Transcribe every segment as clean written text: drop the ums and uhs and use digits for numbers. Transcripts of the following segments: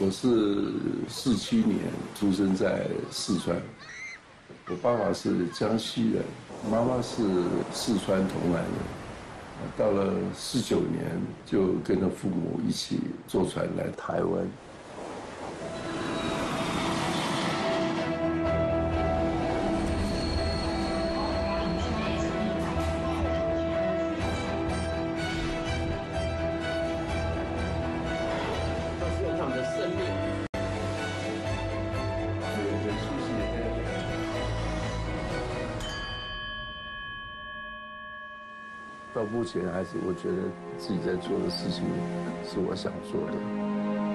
我是47年出生在四川，我爸爸是江西人，妈妈是四川潼南人。 到了19年，就跟着父母一起坐船来台湾。这是他们的生命。到目前还是我觉得自己在做的事情是我想做的。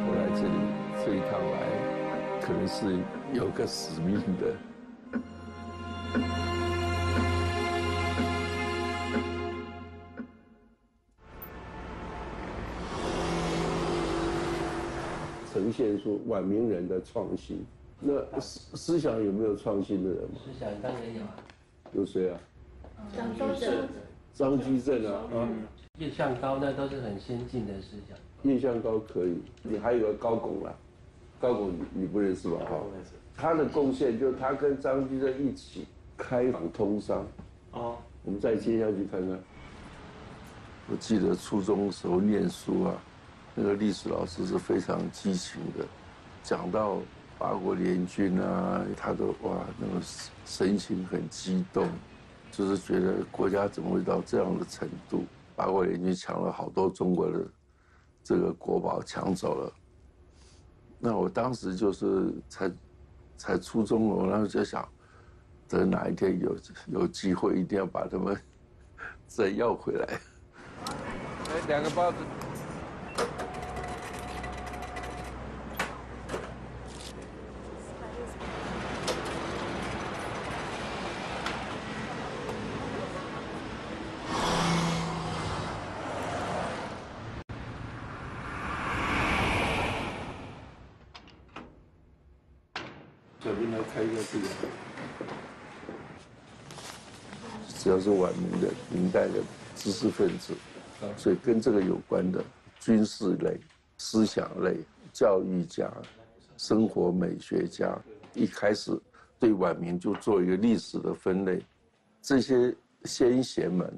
我来这里这一趟来，可能是有个使命的。呈现出晚明人的创新。那思想有没有创新的人吗？思想当然有啊。有谁啊？张周正。 张居正啊，面相高那都是很先进的思想。面相高可以，你还有个高拱啦，高拱你不认识吧？哈，他的贡献就是他跟张居正一起开放通商。哦，我们再接下去看看。我记得初中时候念书啊，那个历史老师是非常激情的，讲到八国联军啊，他都哇那种神情很激动。 就是觉得国家怎么会到这样的程度？八国联军抢了好多中国的这个国宝，抢走了。那我当时就是才初中，我那时候就想，等哪一天有机会，一定要把他们再要回来。哎，两个包子。小兵来开一下这个，只要是晚明的、明代的知识分子，所以跟这个有关的军事类、思想类、教育家、生活美学家，一开始对晚明就做一个历史的分类。这些先贤们，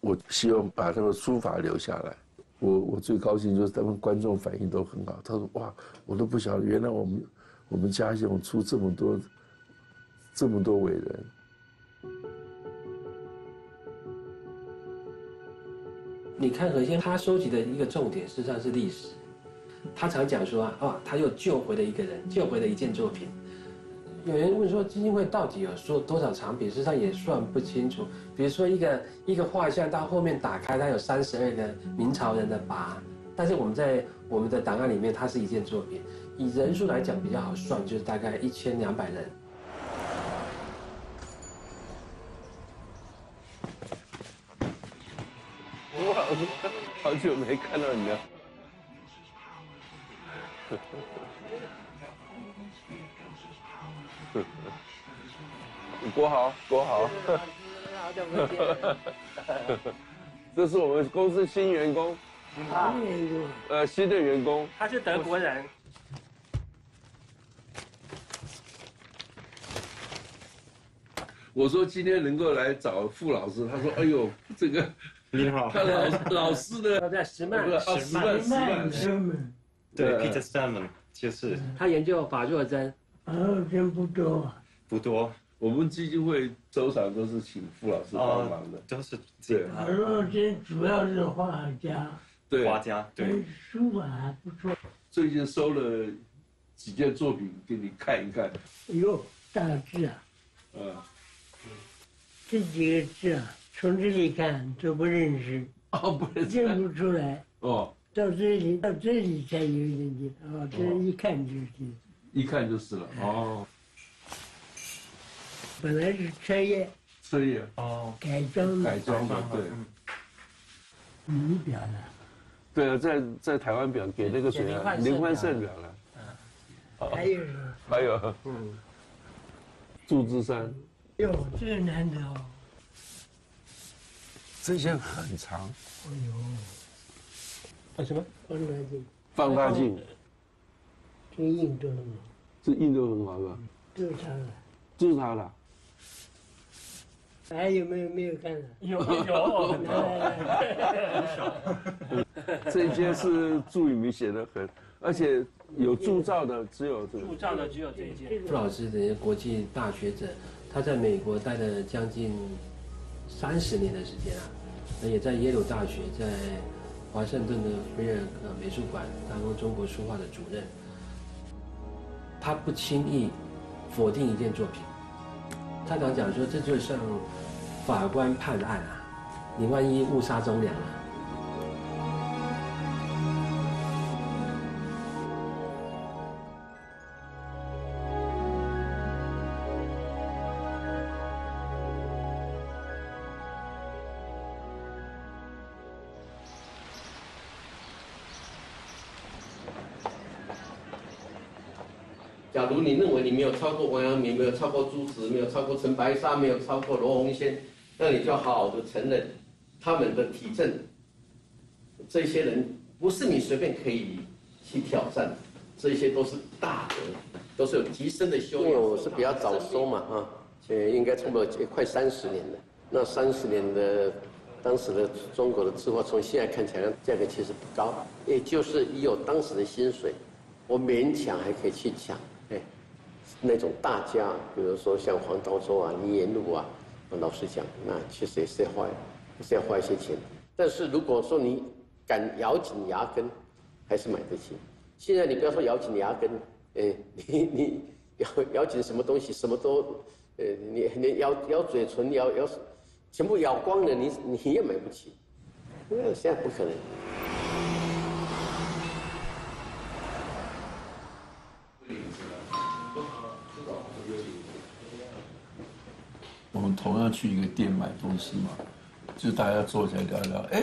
我希望把他们书法留下来。 我最高兴就是他们观众反应都很好，他说：“哇，我都不晓得，原来我们嘉兴出这么多伟人。”你看何先，他收集的一个重点实际上是历史。他常讲说啊，他又救回了一个人，救回了一件作品。有人问说，基金会到底有说多少藏品？实际上也算不清楚。比如说一个画像，到后面打开，它有32个明朝人的跋。 但是我们在我们的档案里面，它是一件作品，以人数来讲比较好算，就是大概1200人。哇，好久没看到你了。国豪，好久没见。这是我们公司新员工。 啊，新的员工，他是德国人。我说今天能够来找傅老师，他说：“哎呦，这个你好，他老师呢？他在石曼，对 ，Peter Stone 就是他研究法若真，真不多。我们基金会周常都是请傅老师帮忙的，都是对。法若真主要是画家。” 对，画家对，书法还不错。最近收了几件作品给你看一看。哟，大字啊！这几个字啊，从这里看都不认识，不认识，认不出来。哦，到这里才有一点点，哦，这一看就是，一看就是了。哦，本来是车页哦，改装的对，你表呢？ 对啊，在台湾表给那个谁啊，林欢胜表了。嗯，还有，祝枝山。哟，这个难得哦。这些很长。哎呦。什么？放大镜。放大镜。这印度的嘛。这印度很好是吧？就是他的。就是他的。还有没有看的？有很多。这些是朱雨明写的很，而且有铸造的只有这个。铸造的只有这一件。朱老师这些国际大学者，他在美国待了将近30年的时间啊，也在耶鲁大学在。 华盛顿的菲尔美术馆当中国书画的主任，他不轻易否定一件作品。他常讲说，这就像法官判案啊，你万一误杀忠良啊。假如你认为你没有超过王阳明，没有超过朱子，没有超过陈白沙，没有超过罗洪先，那你就好好的承认他们的体证。这些人不是你随便可以去挑战，这些都是大德，都是有极深的修养。因为我是比较早收嘛，哈、啊，应该差不多快30年了。那30年的当时的中国的字画，从现在看起来价格其实不高，也就是以我当时的薪水，我勉强还可以去抢。 那种大家，比如说像黄道周啊、倪延禄啊，老实讲，那确实也是要花一些钱。但是如果说你敢咬紧牙根，还是买得起。现在你不要说咬紧牙根，你咬紧什么东西，什么都，你咬嘴唇，咬全部咬光了，你也买不起。那现在不可能。 我们同样去一个店买东西嘛，就大家坐下来聊聊。哎，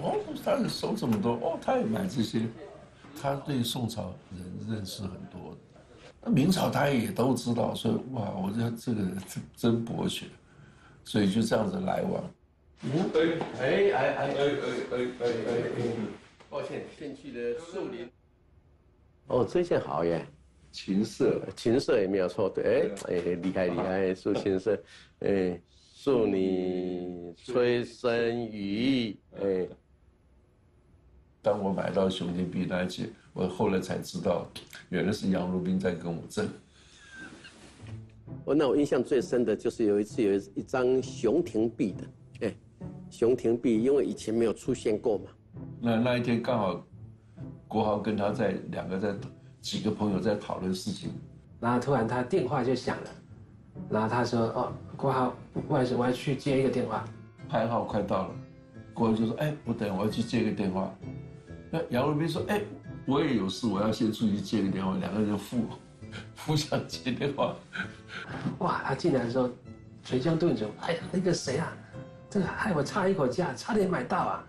哦，他的手这么多，哦，他也买这些，他对宋朝人认识很多，那明朝他也都知道，所以哇，我觉得这个人真博学，所以就这样子来往。嗯，抱歉，进去的树林。哦，这件好耶。 琴瑟也没有错，对，厉害，竖琴瑟，祝你吹笙雨，当我买到《熊天臂》那一集，我后来才知道，原来是杨儒宾在跟我争。我印象最深的就是有一次有一张《熊廷弼》的，《熊廷弼》因为以前没有出现过嘛。那一天刚好，国豪跟他两个在。 几个朋友在讨论事情，然后突然他电话就响了，然后他说：“哦，郭浩，不好意思，我要去接一个电话。”排号快到了，郭浩就说：“哎，不等，我要去接个电话。”那杨文斌说：“哎，我也有事，我要先出去接个电话。”两个人就互相接电话。哇，他进来的时候捶胸顿足，哎呀，那个谁啊，这个害我差一口价，差点买到啊。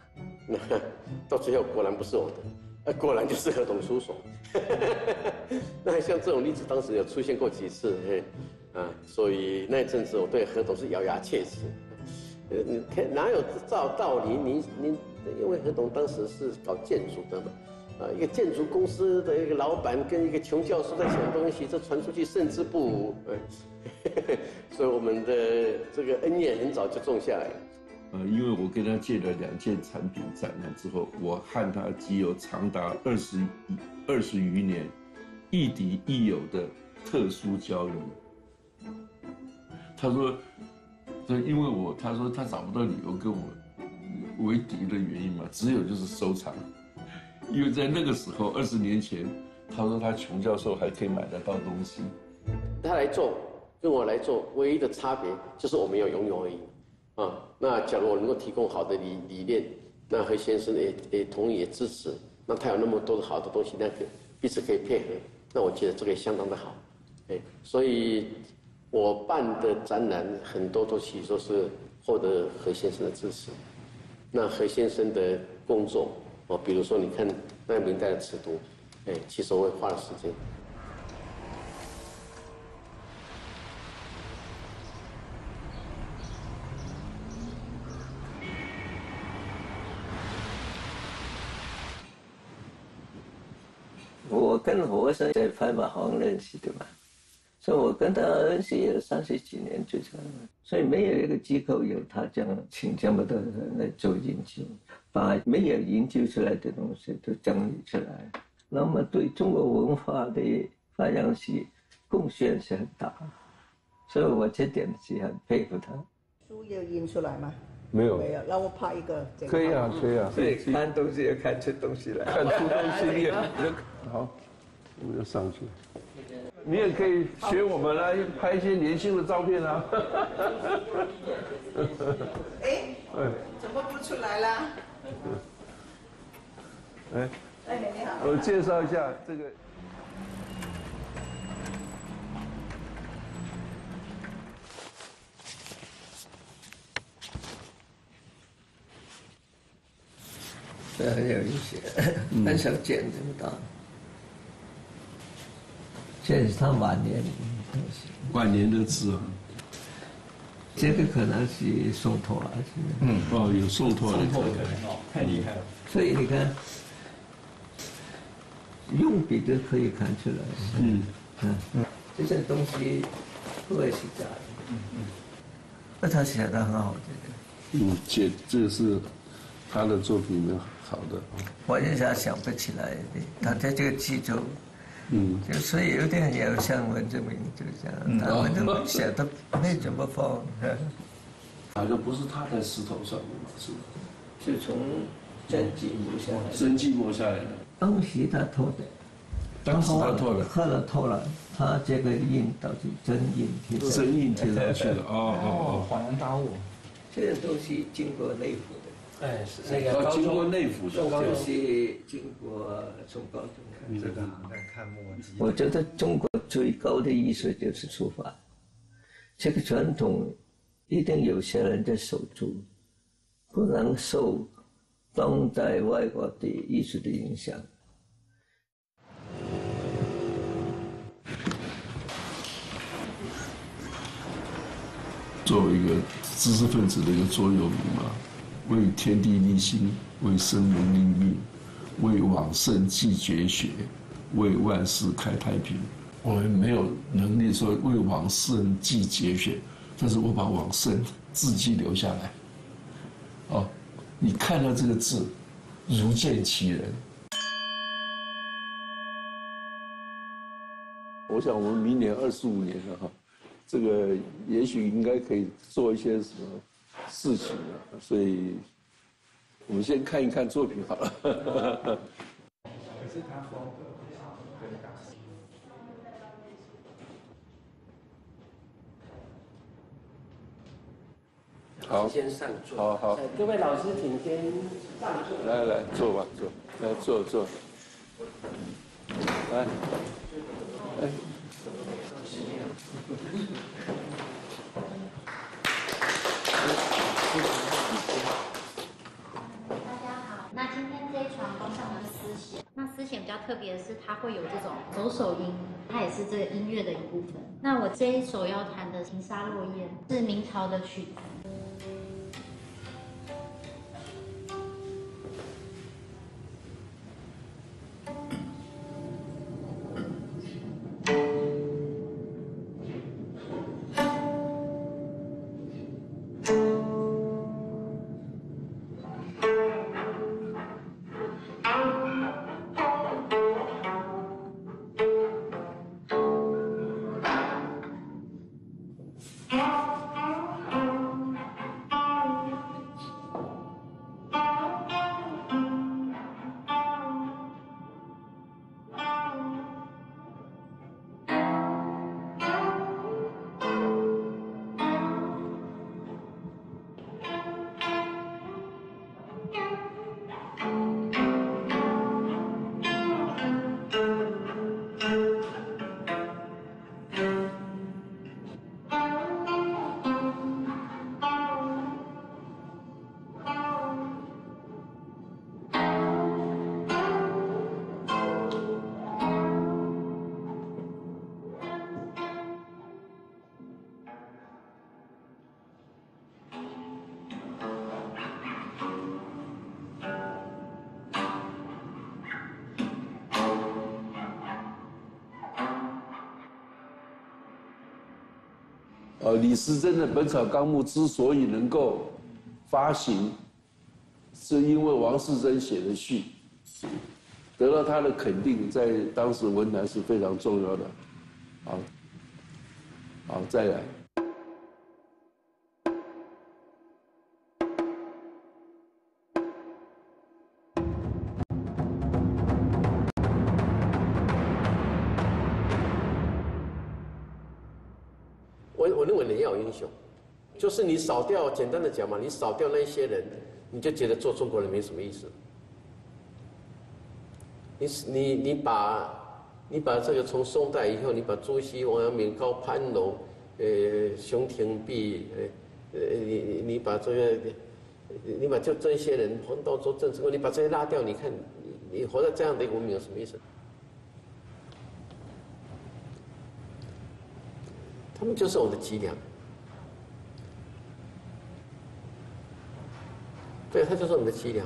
到最后果然不是我的。 果然就是合同书所。那像这种例子，当时有出现过几次，所以那阵子我对合同是咬牙切齿。哪有照道理？你因为合同当时是搞建筑的嘛，一个建筑公司的一个老板跟一个穷教授在讲东西，这传出去胜之不武。所以我们的这个恩怨很早就种下来了。 因为我跟他借了2件产品展览之后，我和他即有长达20余年亦敌亦友的特殊交流。他说，因为他说他找不到理由跟我为敌的原因嘛，只有就是收藏。因为在那个时候20年前，他说他穷教授还可以买得到东西，他来做跟我来做唯一的差别就是我没有拥有而已。 啊，那假如我能够提供好的理念，那何先生也同意也支持，那他有那么多的好的东西，那彼此可以配合，那我觉得这个也相当的好，所以我办的展览很多都其实都是获得何先生的支持。那何先生的工作，哦，比如说你看那明代的尺牍，其实我也花了时间。和尚在拍马行认识的嘛，所以我跟他认识有30几年最长，所以没有一个机构有他这样请这么多人来做研究，把没有研究出来的东西都整理出来。那么对中国文化的发扬是贡献是很大，所以我这点是很佩服他。书要印出来吗？ 没有，没有，让我拍一个。可以啊，可以啊。对，看东西要看出东西来，看出东西来。好，我们就上去。你也可以学我们来拍一些年轻的照片啊。哎，怎么不出来啦？哎，哎，你好。我介绍一下这个。 这很有意思，很少见这么大。这是他晚年的东西。晚年的字啊。这个可能是宋拓啊，嗯，哦，有宋拓的。宋拓的，太厉害了。所以你看，用笔都可以看出来。嗯嗯嗯，这些东西不会是假的。嗯嗯。那他写的很好，这个。嗯，这是他的作品呢。 好的，我一下想不起来，他在这个记住，嗯，就所以有点有像文征明就这样，他文征明写的没怎么放，好像不是他在石头上的嘛，是吧？是从真迹磨下来，真迹磨下来的。当时他偷的，当时他偷的，后来偷了，他这个印到底真印贴上，真印贴上去了，哦哦，恍然大悟，这个东西经过内部。 哎，是那个经过内府的，就是经过中高中。这个看墨迹。我觉得中国最高的艺术就是书法，这个传统一定有些人在守住，不能受当代外国的艺术的影响。作为一个知识分子的一个座右铭嘛。 为天地立心，为生民立命，为往圣继绝学，为万世开太平。我们没有能力说为往圣继绝学，但是我把往圣字迹留下来。哦，你看到这个字，如见其人。我想我们明年25年了哈，这个也许应该可以做一些什么。 事情了，所以我们先看一看作品好了。可是他风格跟大师。好，先上座。好好，各位老师请先上座。来来，坐吧，坐，来坐坐。来，哎。 比较特别的是，它会有这种走手音，它也是这个音乐的一部分。那我这一首要弹的《情沙落雁》是明朝的曲子。李时珍的《本草纲目》之所以能够发行，是因为王士祯写的序，得到他的肯定，在当时文坛是非常重要的。好，好，再来。 我认为人要有英雄，就是你少掉，简单的讲嘛，你少掉那一些人，你就觉得做中国人没什么意思。你把这个从宋代以后，你把朱熹、王阳明、高攀龙、熊廷弼，你把就这些人，黄道周、郑成功，你把这些拉掉，你看你活在这样的一个文明有什么意思？ 他们就是我的脊梁，对，他就是我们的脊梁，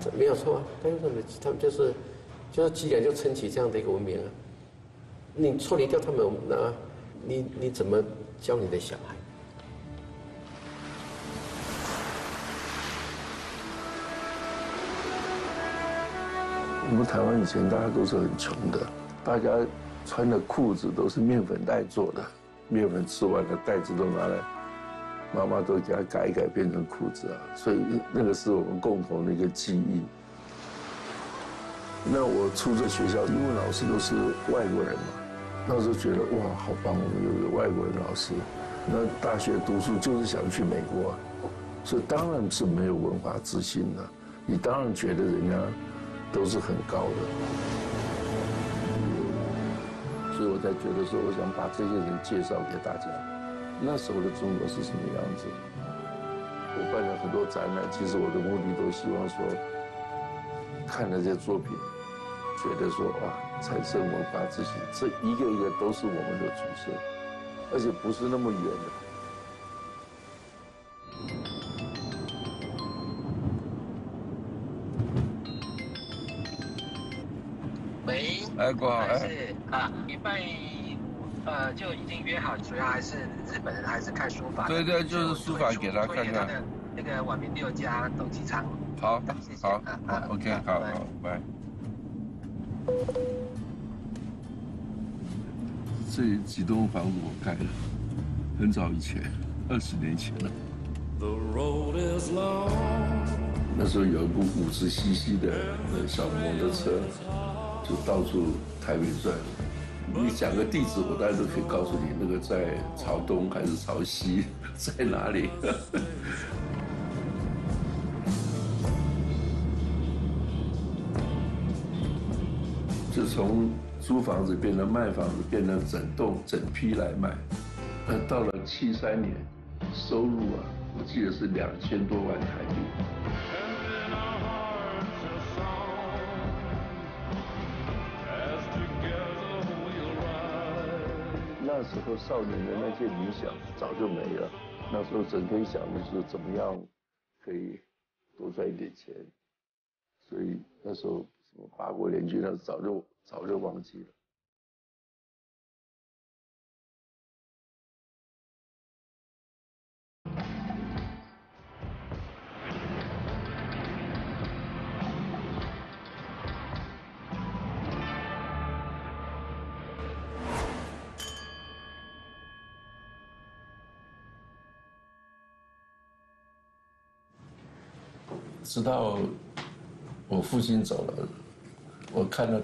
这没有错啊，他就是我们的，他们就是脊梁，就撑起这样的一个文明啊。你脱离掉他们，那你怎么教你的小孩？ 我们台湾以前大家都是很穷的，大家穿的裤子都是面粉袋做的，面粉吃完了袋子都拿来，妈妈都给它改一改变成裤子啊，所以那个是我们共同的一个记忆。那我出这学校，因为老师都是外国人嘛，那时候觉得哇好棒，我们有个外国人老师。那大学读书就是想去美国啊，所以当然是没有文化自信了，你当然觉得人家。 都是很高的，所以我才觉得说，我想把这些人介绍给大家。那时候的中国是什么样子？我办了很多展览，其实我的目的都希望说，看了这些作品，觉得说啊，产生文化自信，这一个一个都是我们的祖先，而且不是那么远的。 哎，国豪，是啊，因为就已经约好，主要还是日本人还是看书法。对对，就是书法给他看看。那个晚明六家斗鸡场。好，好，好 ，OK， 好，好，拜。这几栋房子我盖了，很早以前，20年前了。那时候有一部50cc 的小摩托车。 就到处台北转，你讲个地址，我当然都可以告诉你，那个在朝东还是朝西，在哪里。就从租房子变成卖房子，变成整栋整批来卖。那到了73年，收入啊，我记得是2000多万台币。 那时候少年的那些理想早就没了，那时候整天想的是怎么样可以多赚一点钱，所以那时候什么八国联军，那早就忘记了。直到我父亲走了，我看到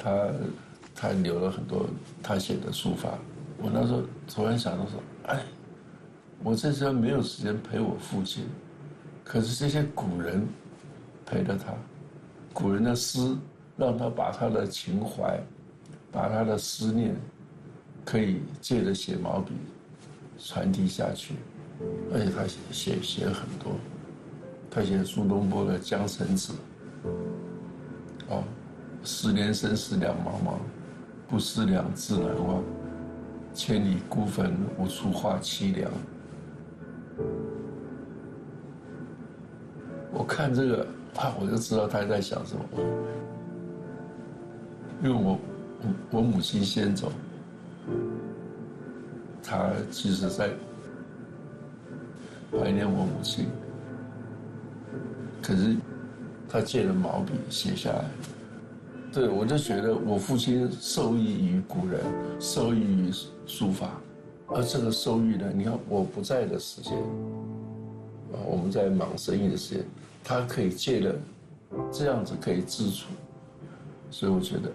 他留了很多他写的书法。我那时候突然想到说，哎，我这时候没有时间陪我父亲，可是这些古人陪着他，古人的诗让他把他的情怀，把他的思念，可以借着写毛笔传递下去，而且他写了很多。 他写苏东坡的《江城子》，哦，十年生死两茫茫，不思量，自难忘。千里孤坟，无处话凄凉。我看这个啊，我就知道他在想什么。因为我母亲先走，他其实在怀念我母亲，可是他借了毛笔写下来。对，我就觉得我父亲受益于古人，受益于书法，而这个受益呢，你看我不在的时间，啊，我们在忙生意的时间，他可以借了，这样子可以自处，所以我觉得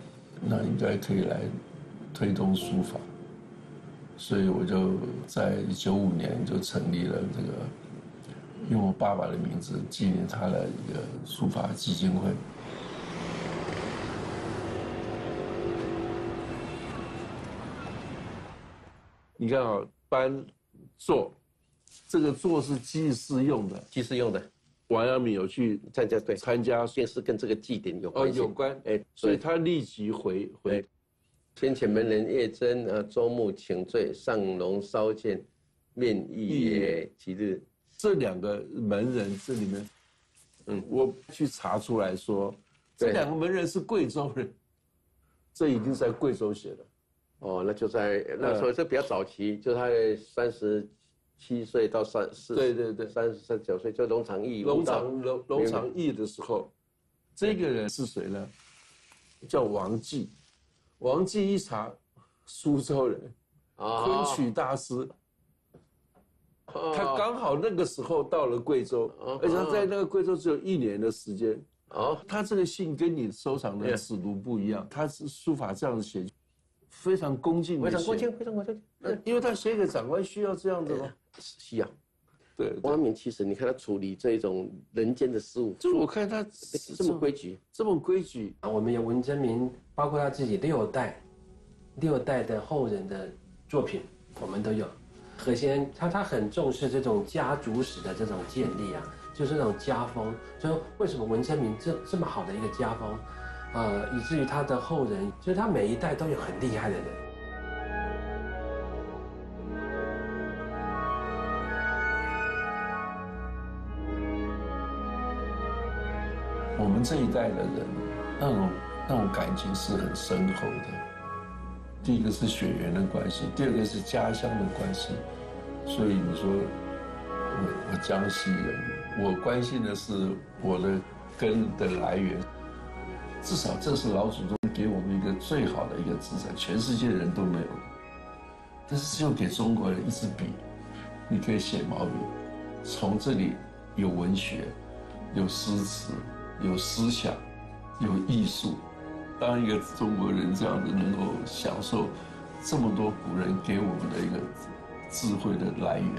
那应该可以来推动书法。 所以我就在95年就成立了这个，用我爸爸的名字纪念他的一个书法基金会。你看啊，搬坐，这个坐是祭祀用的，祭祀用的。王阳明有去参加，对，参加，便是跟这个祭典有关。哦，有关，哎，所以他立即回。 先前门人叶真啊，周穆请罪，上龙稍见，面议也其日。这两个门人，这里面，我去查出来说，这两个门人是贵州人，这已经在贵州写的。哦，那就在那时候，这比较早期，就他37岁到34，对对对，39岁，就龙场驿。龙场驿的时候，这个人是谁呢？叫王绩。 王绩一查，苏州人，昆曲大师。他刚好那个时候到了贵州，而且他在那个贵州只有1年的时间。他这个信跟你收藏的尺度不一样，他是书法这样写，非常恭敬的写。非常恭敬，非常恭敬。因为他写给长官需要这样子吗？需要。对，王阳明其实你看他处理这种人间的事物，就是我看他这么规矩，这么规矩。我们有文征明。 包括他自己六代的后人的作品，我们都有。何先他很重视这种家族史的这种建立啊，就是那种家风。所以为什么文征明这么好的一个家风，以至于他的后人，就是他每一代都有很厉害的人。 我们这一代的人，那种感情是很深厚的。第一个是血缘的关系，第二个是家乡的关系。所以你说，我江西人，我关心的是我的根的来源。至少这是老祖宗给我们一个最好的一个资产，全世界人都没有的。但是只有给中国人一支笔，你可以写毛笔，从这里有文学，有诗词。 有思想，有艺术。当一个中国人这样子能够享受这么多古人给我们的一个智慧的来源，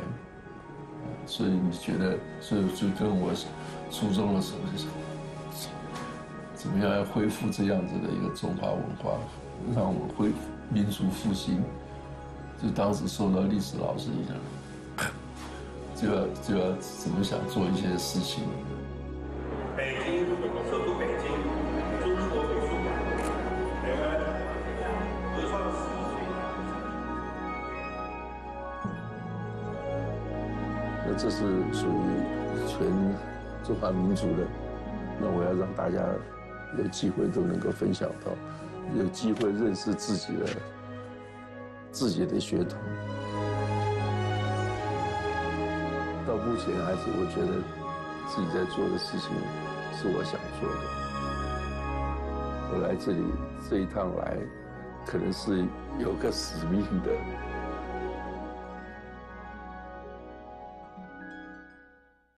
所以你觉得，所以就跟我初中的时候就想，怎么样要恢复这样子的一个中华文化，让我们恢复民族复兴，就当时受到历史老师影响，就要怎么想做一些事情。 北京，首都北京，中国美术馆，台湾，文创10岁。那这是属于全中华民族的，那我要让大家有机会都能够分享到，有机会认识自己的血统。到目前还是我觉得。 自己在做的事情是我想做的。我来这里这一趟来，可能是有个使命的，